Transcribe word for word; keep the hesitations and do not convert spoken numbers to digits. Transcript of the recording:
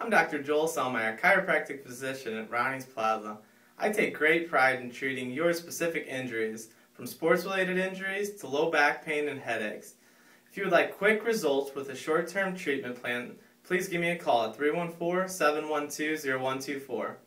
I'm Doctor Joel Sellmeyer, chiropractic physician at Rowney's Plaza. I take great pride in treating your specific injuries, from sports-related injuries to low back pain and headaches. If you would like quick results with a short-term treatment plan, please give me a call at three one four, seven one two, zero one two four.